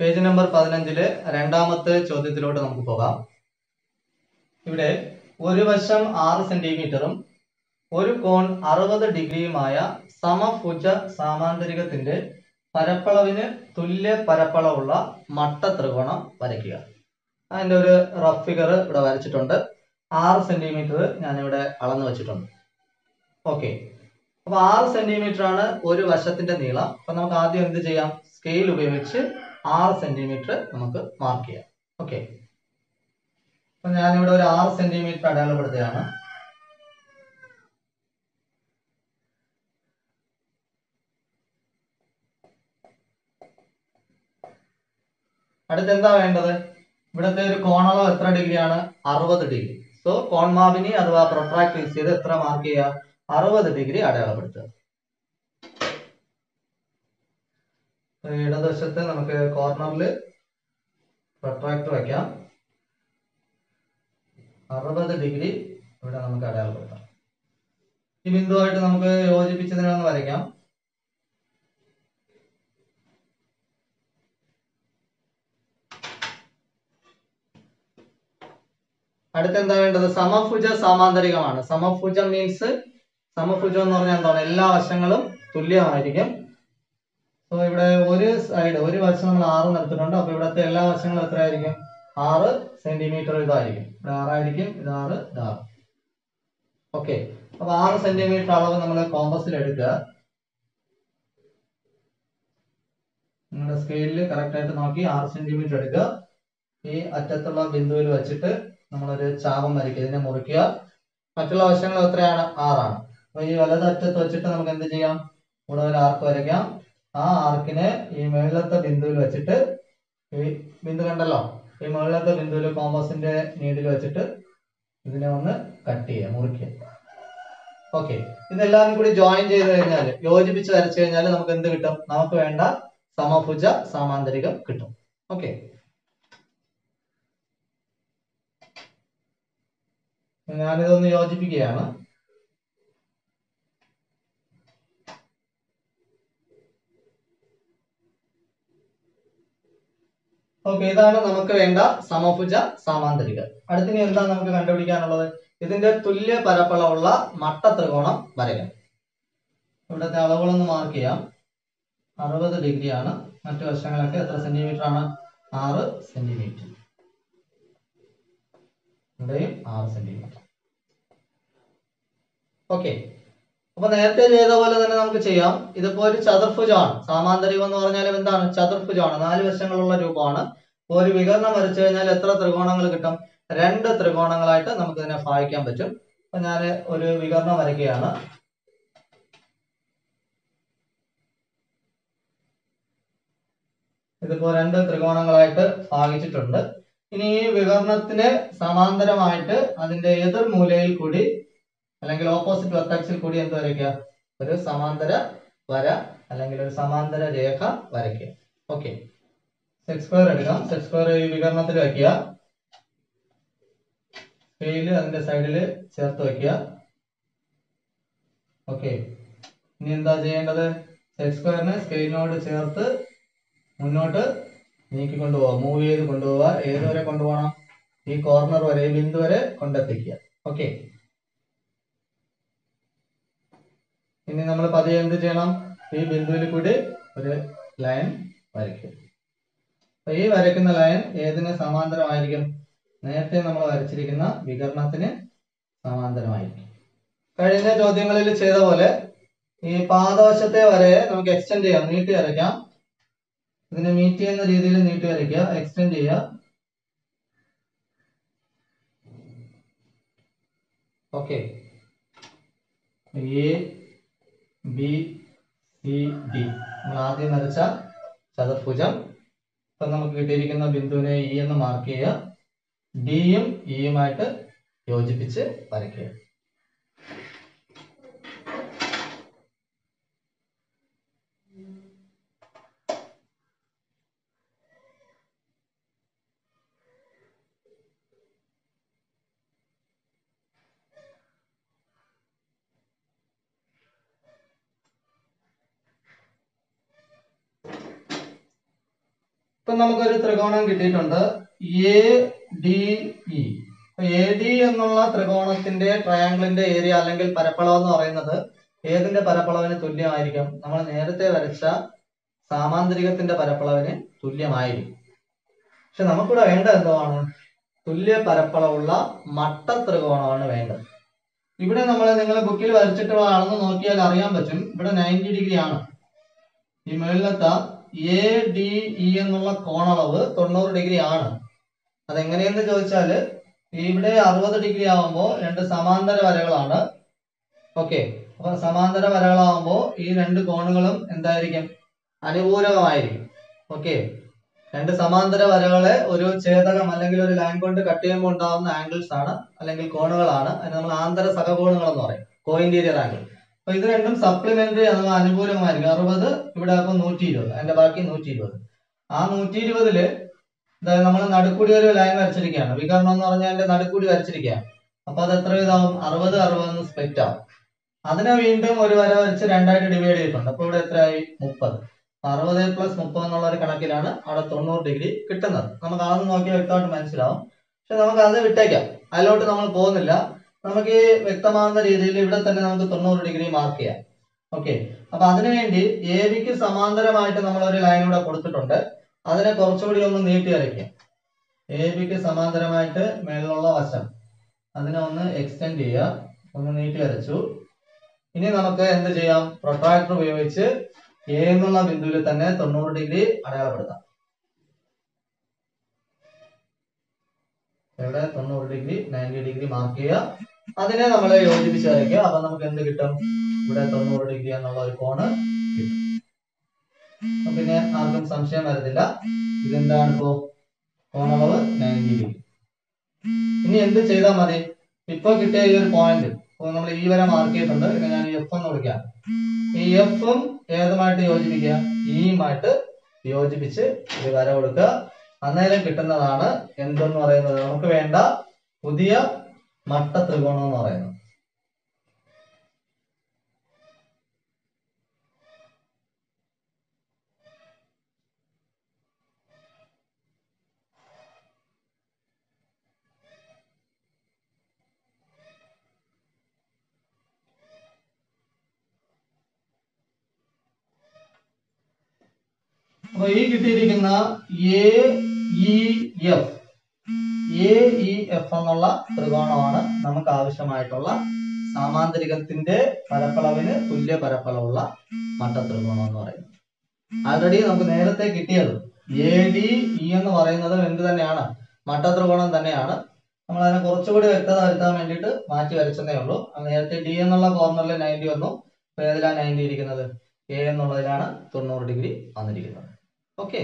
Page number 15 രണ്ടാമത്തെ ചോദ്യത്തിലോട്ട് നമുക്ക് പോകാം ഇവിടെ ഒരു വശം 6 സെന്റിമീറ്ററും ഒരു കോൺ 60 ഡിഗ്രിയുമായ സമഭുജ സാമാന്തരികത്തിന്റെ പരപ്പളവിന് തുല്യ പരപ്പളവുള്ള മട്ട ത്രികോണം വരയ്ക്കുക അതിന്റെ ഒരു റഫ് ഫിഗർ ഇവിടെ വരച്ചിട്ടുണ്ട് 6 സെന്റിമീറ്റർ ഞാൻ ഇവിടെ അളന്നു വെച്ചിട്ടുണ്ട് ഓക്കേ അപ്പോൾ 6 സെന്റിമീറ്റർ ആണ് ഒരു വശത്തിന്റെ നീളം അപ്പോൾ നമുക്ക് ആദ്യം എന്ത് ചെയ്യാം സ്കെയിൽ ഉപയോഗിച്ച് 6 സെന്റിമീറ്റർ നമുക്ക് മാർക്ക് ചെയ്യാം ഓക്കേ അപ്പോൾ ഞാൻ ഇവിടെ ഒരു 6 സെന്റിമീറ്റർ അടയാളപ്പെടുത്തുകയാണ് അടുത്ത എന്താ വേണ്ടത് ഇവിടത്തെ ഒരു കോണളവ് എത്ര ഡിഗ്രിയാണ് 60 ഡിഗ്രി സോ കോൺ മാപിനി അഥവാ പ്രൊട്രാക്ടീസ് ചെയ്ത് എത്ര മാർക്ക് ചെയ്യാം 60 ഡിഗ്രി അടയാളപ്പെടുത്തുക ഇടതുവശത്ത് നമുക്ക് കോർണറിൽ പ്രൊട്രാക്ടർ വെക്കാം 60 ഡിഗ്രി ഇവിടെ നമുക്ക് അടയാളപ്പെടുത്താം ഈ ബിന്ദുവായിട്ട് നമുക്ക് യോജിപ്പിച്ചതിനെ ഒന്ന് വരയ്ക്കാം അടുത്ത എന്താ വേണ്ടത് സമഭുജ സാമാന്തരികമാണ് സമഭുജം മീൻസ് സമഭുജം എന്ന് പറഞ്ഞാൽ എന്താണ് എല്ലാ വശങ്ങളും തുല്യമായിരിക്കും സോ ഇവിടെ ഒരു സൈഡ് ഒരു വശം നമ്മൾ 6 എടുത്തിട്ടുണ്ട് അപ്പോൾ ഇവിടത്തെ എല്ലാ വശങ്ങളും എത്രയായിരിക്കും 6 സെന്റിമീറ്റർ ഇതായിരിക്കും ഇവിടെ 6 ആയിരിക്കും ഇത് 6 ഇത് 6 ഓക്കേ അപ്പോൾ 6 സെന്റിമീറ്റർ അളവ് നമ്മൾ കോമ്പസിൽ എടുക്കുക നമ്മുടെ സ്കെയിലിൽ കറക്റ്റ് ആയിട്ട് നോക്കി 6 സെന്റിമീറ്റർ എടുക്കുക ഈ അറ്റത്തുള്ള ബിന്ദുവിൽ വെച്ചിട്ട് നമ്മളൊരു ചാപം വരയ്ക്കുക ഇതിനെ മുറിക്കുക മറ്റുള്ള വശങ്ങൾ എത്രയാണ് 6 ആണ് അപ്പോൾ ഈ വലതറ്റത്ത് വെച്ചിട്ട് നമുക്ക് എന്ത് ചെയ്യാം ഇവിടെ ഒരു ആർക്ക് വരയ്ക്കാം ആ ആർക്കിനെ ഈ മുകളിലത്തെ ബിന്ദുവിൽ വെച്ചിട്ട് ഈ ബിന്ദു കണ്ടല്ലോ ഈ മുകളിലത്തെ ബിന്ദുവിൽ കോമ്പസിന്റെ നീഡിൽ വെച്ചിട്ട് ഇതിനെ ഒന്ന് കട്ട് ചെയ്യുക മുറിക്കുക ഓക്കെ ഇതെല്ലാം കൂടി ജോയിൻ ചെയ്ത് കഴിഞ്ഞാൽ യോജിപ്പിച്ച് വരച്ചു കഴിഞ്ഞാൽ നമുക്ക് എന്ത് കിട്ടും നമുക്ക് വേണ്ട സമഭുജ സാമാന്തരികം കിട്ടും ഓക്കെ ഞാനിതൊന്ന് യോജിപ്പിക്കുകയാണ് ഓക്കെ ഇതാണ് നമുക്ക് വേണ്ട സമഭുജ സാമാന്തരികം അടുത്തിനി എന്താ നമുക്ക് കണ്ടുപിടിക്കാനുള്ളത് ഇതിന്റെ തുല്യ പരപ്പളവുള്ള മട്ട ത്രികോണം വരയ്ക്കാം ഇവിടുത്തെ അളവുകളൊന്ന് മാർക്ക് ചെയ്യാം 60 ഡിഗ്രിയാണ് മറ്റു വശങ്ങളൊക്കെ എത്ര സെന്റിമീറ്റർ ആണ് 6 സെന്റിമീറ്റർ ഇവിടെയും 6 സെന്റിമീറ്റർ ഓക്കെ അപ്പോൾ നേരത്തെ ചെയ്ത പോലെ തന്നെ നമുക്ക് ചെയ്യാം ഇതിപ്പോൾ ഒരു ചതുർഭുജമാണ് സാമാന്തരികം എന്ന് പറഞ്ഞാൽ എന്താണ് ചതുർഭുജമാണ് 4 വശങ്ങളുള്ള രൂപമാണ് ഒരു വികരണം വരച്ചു കഴിഞ്ഞാൽ എത്ര ത്രികോണങ്ങൾ കിട്ടും 2 ത്രികോണങ്ങളായിട്ട് നമുക്ക് ഇതിനെ ഭാഗിക്കാൻ പറ്റും അപ്പോൾ ഞാൻ ഒരു വികരണം വരയ്ക്കുകയാണ് ഇതിപ്പോൾ 2 ത്രികോണങ്ങളായിട്ട് ഭാഗിച്ചിട്ടുണ്ട് ഇനി ഈ വികരണത്തിന് സമാന്തരമായിട്ട് അതിന്റെ എതിർ മൂലയിൽ കൂടി അല്ലെങ്കിൽ ഓപ്പോസിറ്റ് വെർട്ടക്സിൽ കൂടി എന്ത് വരയ്ക്കുക ഒരു സമാന്തര വര അല്ലെങ്കിൽ ഒരു സമാന്തര രേഖ വരയ്ക്കുക ഓക്കെ സെക് സ്ക്വയർ എടുക്കാം സെക് സ്ക്വയർ ഈ വികരണത്തിൽ വയ്ക്കുക സ്കെയില് അതിന്റെ സൈഡിൽ ചേർത്ത് വയ്ക്കുക ഓക്കെ ഇനി എന്താ ചെയ്യേണ്ടത് സെക് സ്ക്വയറിനെ സ്കെയിലിനോട് ചേർത്ത് മുന്നോട്ട് നീക്കി കൊണ്ടുപോവാ മൂവ് ചെയ്ത് കൊണ്ടുപോവുക ഏതുവരെ കൊണ്ടുപോകണം ഈ കോർണർ വരെ ഈ ബിന്ദു വരെ കൊണ്ടെത്തിക്കുക ഓക്കെ ഇനി നമ്മൾ പതിയെ എന്ത് ചെയ്യണം ഈ ബിന്ദുവിൽ കൂടി ഒരു ലൈൻ വരയ്ക്കും അപ്പൊ ഈ വരയ്ക്കുന്ന ലൈൻ ഏതിന് സമാന്തരമായിരിക്കും നേരത്തെ നമ്മൾ വരച്ചിരിക്കുന്ന വികരണത്തിന് സമാന്തരമായിരിക്കും കഴിഞ്ഞ ചോദ്യങ്ങളിൽ ചെയ്ത പോലെ ഈ പാദവശത്തെ വരെ നമുക്ക് എക്സ്റ്റെൻഡ് ചെയ്യാം നീട്ടി വരയ്ക്കാം ഇതിനെ മീറ്റ് ചെയ്യുന്ന രീതിയിൽ നീട്ടി വരയ്ക്കുക എക്സ്റ്റെൻഡ് ചെയ്യുക okay A B C D നമ്മൾ ആദ്യം വരച്ച ചതുർഭുജം ഇപ്പം നമുക്ക് കിട്ടിയിരിക്കുന്ന ബിന്ദുവിനെ ഇ എന്ന് മാർക്ക് ചെയ്യുക ഡിയും ഇയുമായിട്ട് യോജിപ്പിച്ച് വരയ്ക്കുക ഇപ്പോ നമുക്ക് ഒരു ത്രികോണം കിട്ടിയിട്ടുണ്ട് ADE. AD എന്നുള്ള ത്രികോണത്തിന്റെ ട്രയാങ്കിളിന്റെ ഏരിയ അല്ലെങ്കിൽ പരപ്പളവ് എന്ന് പറയുന്നത് ഏതിന്റെ പരപ്പളവിന് തുല്യമായിരിക്കും? നമ്മൾ നേരത്തെ വരച്ച സാമാന്തരികത്തിന്റെ പരപ്പളവിന് തുല്യമായിരിക്കും. പക്ഷെ നമുക്കിവിടെ വേണ്ടത് എന്താണ്? തുല്യ പരപ്പളവുള്ള മട്ട ത്രികോണമാണ് വേണ്ടത്. ഇവിടെ നമ്മൾ നിങ്ങൾ ബുക്കിൽ വരച്ചിട്ടുള്ള അളന്ന് നോക്കിയാൽ അറിയാൻ പറ്റും ഇവിടെ 90 ഡിഗ്രി ആണ്. ഈ മുകളിലത്തെ ADE എന്നുള്ള കോണളവ് 90 ഡിഗ്രി ആണ്. അതെങ്ങനെയെന്ന് ചോദിച്ചാൽ ഇവിടെ 60 ഡിഗ്രി ആവുമ്പോൾ രണ്ട് സമാന്തര വരകളാണ്. ഓക്കെ, അപ്പോൾ സമാന്തര വരകളാവുമ്പോൾ ഈ രണ്ട് കോണുകളും എന്തായിരിക്കും? അനുകൂലമായിരിക്കും. ഓക്കെ, രണ്ട് സമാന്തര വരകളെ ഒരു ഛേദകം അല്ലെങ്കിൽ ഒരു ലൈൻ കൊണ്ട് കട്ട് ചെയ്യുമ്പോൾ ഉണ്ടാകുന്ന ആംഗിൾസ് ആണ് അല്ലെങ്കിൽ കോണുകളാണ്. അതിന് നമ്മൾ ആന്തര സഹകോണുകൾ എന്ന് പറയും, കോഇൻറ്റീരിയർ ആംഗിൾ. അപ്പൊ ഇത് രണ്ടും സപ്ലിമെന്ററി അഥവാ അനുകൂലമായിരിക്കും. 60 ഇവിടെ അപ്പൊ 120, അതിന്റെ ബാക്കി 120. ആ 120ല് അതായത് നമ്മൾ നടുക്കൂടി ഒരു ലൈൻ വരച്ചിരിക്കുകയാണ്. വികരണം എന്ന് പറഞ്ഞാൽ അതിന്റെ നടുക്കൂടി വരച്ചിരിക്കുകയാണ്. അപ്പൊ അത് എത്ര ഇതാവും? 60 60 സ്പ്ലിറ്റ് ആവും. അതിനെ വീണ്ടും ഒരു വര വരച്ച് രണ്ടായിട്ട് ഡിവൈഡ് ചെയ്തിട്ടുണ്ട്. അപ്പൊ ഇവിടെ എത്രയായി? 30. 60 + 30 എന്നുള്ള ഒരു കണക്കിലാണ് അവിടെ 90 ഡിഗ്രി കിട്ടുന്നത്. നമുക്ക് അതൊന്ന് നോക്കിയാൽ വ്യക്തമായിട്ട് മനസ്സിലാവും. പക്ഷെ നമുക്ക് അത് വിട്ടേക്കാം, അതിലോട്ട് നമ്മൾ പോകുന്നില്ല. നമുക്ക് ഈ വ്യക്തമാകുന്ന രീതിയിൽ ഇവിടെ തന്നെ നമുക്ക് 90 ഡിഗ്രി മാർക്ക് ചെയ്യാം. ഓക്കെ, അപ്പൊ അതിനുവേണ്ടി ABക്ക് സമാന്തരമായിട്ട് നമ്മൾ ഒരു ലൈൻ ഇവിടെ കൊടുത്തിട്ടുണ്ട്. അതിനെ കുറച്ചുകൂടി ഒന്ന് നീട്ടി വരയ്ക്കാം. ABക്ക് സമാന്തരമായിട്ട് മേലുള്ള വശം അതിനെ ഒന്ന് എക്സ്റ്റെൻഡ് ചെയ്യുക, ഒന്ന് നീട്ടി വരച്ചു. ഇനി നമുക്ക് എന്ത് ചെയ്യാം? പ്രൊട്രാക്ടർ ഉപയോഗിച്ച് A എന്നുള്ള ബിന്ദുവിൽ തന്നെ 90 ഡിഗ്രി അടയാളപ്പെടുത്താം. ഇവിടെ 90 ഡിഗ്രി 90 ഡിഗ്രി മാർക്ക് ചെയ്യുക, അതിനെ നമ്മൾ യോജിപ്പിച്ച് വരയ്ക്കുക. അപ്പൊ നമുക്ക് എന്ത് കിട്ടും? ഇവിടെ 90 ഡിഗ്രി എന്നുള്ള ഒരു കോണ് കിട്ടും. പിന്നെ ആർക്കും സംശയം വരുന്നില്ല, ഇതെന്താണ് ഇപ്പോ? കോണളവ് 90 ഡിഗ്രി. ഇനി എന്ത് ചെയ്താൽ മതി? ഇപ്പൊ കിട്ടിയ ഈ ഒരു പോയിന്റ് നമ്മൾ ഈ വരെ മാർക്ക് ചെയ്തിട്ടുണ്ട്. ഇനി ഞാൻ F എന്ന് വിളിക്കാം. ഈ എഫും ഏതുമായിട്ട് യോജിപ്പിക്കുക? ഇയുമായിട്ട് യോജിപ്പിച്ച് ഒരു വര കൊടുക്കുക. അന്നേരം കിട്ടുന്നതാണ് എന്തെന്ന് പറയുന്നത്? നമുക്ക് വേണ്ട പുതിയ മട്ട ത്രികോണം എന്ന് പറയുന്നത്. അപ്പൊ ഈ കിട്ടിയിരിക്കുന്ന AEF എന്നുള്ള ത്രികോണമാണ് നമുക്ക് ആവശ്യമായിട്ടുള്ള സാമാന്തരികത്തിന്റെ പരപ്പളവിന് തുല്യ പരപ്പളവുള്ള മട്ട ത്രികോണം എന്ന് പറയുന്നത്. ആൾറെഡി നമുക്ക് നേരത്തെ കിട്ടിയത് ADE എന്ന് പറയുന്നത് എന്ത് തന്നെയാണ്? മട്ട ത്രികോണം തന്നെയാണ്. നമ്മൾ അതിനെ കുറച്ചുകൂടി വ്യക്തത വരുത്താൻ വേണ്ടിയിട്ട് മാറ്റി വരച്ചതേ ഉള്ളൂ. നേരത്തെ D എന്നുള്ള കോർണറിൽ 90 വന്നു. അപ്പൊ ഏതിലാണ് 90 ഇരിക്കുന്നത്? A എന്നുള്ളതിലാണ് 90 ഡിഗ്രി വന്നിരിക്കുന്നത്. ഓക്കെ.